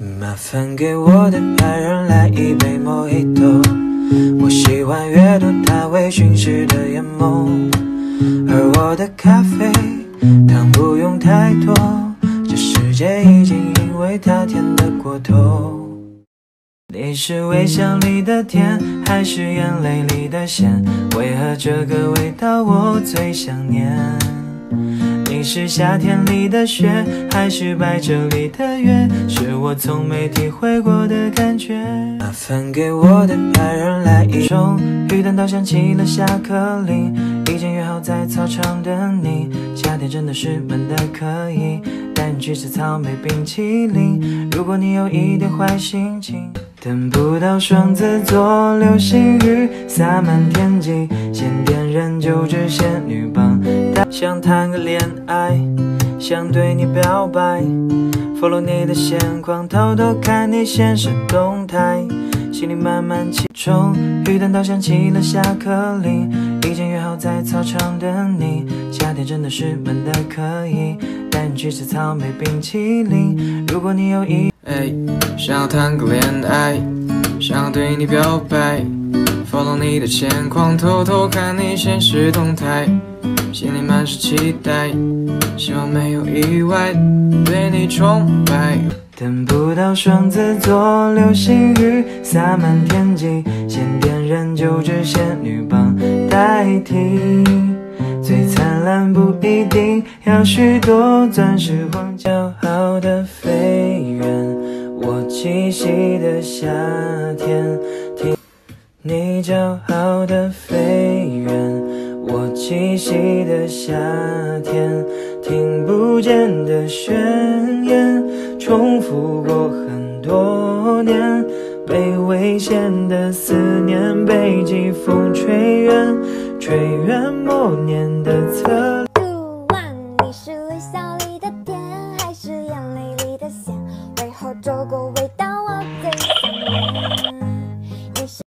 麻烦给我的爱人来一杯Mojito，我喜欢阅读他微醺时的眼眸，而我的咖啡糖不用太多，这世界已经因为他甜得过头。你是微笑里的甜，还是眼泪里的咸？为何这个味道我最想念？ 你是夏天里的雪，还是白昼里的月？是我从没体会过的感觉。麻烦给我的爱人来一种。雨等到响起了下课铃，已经约好在操场等你。夏天真的是闷得可以，带你去吃草莓冰淇淋。如果你有一点坏心情，等不到双子座流星雨洒满天际，先点燃九支仙女棒。 想谈个恋爱，想对你表白 ，follow 你的现况，偷偷看你现实动态，心里慢慢起冲。雨等到响起了下课铃，已经约好在操场等你。夏天真的是闷得可以，带你去吃草莓冰淇淋。如果你有意，想谈个恋爱，想对你表白 ，follow 你的现况，偷偷看你现实动态。 心里满是期待，希望没有意外，对你崇拜。等不到双子座流星雨洒满天际，先点燃九支仙女棒代替。最灿烂不一定要许多钻石黄金，骄傲的飞远，我栖息的夏天，听你骄傲的飞远。 我栖息的夏天，听不见的宣言，重复过很多年，被危险的思念，被季风吹远，吹远某年的侧脸。你是微笑里的甜，还是眼泪里的咸？为何这个味道？